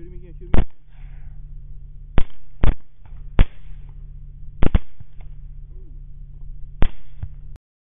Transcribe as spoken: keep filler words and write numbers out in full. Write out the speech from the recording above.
Shoot him again, shoot him again.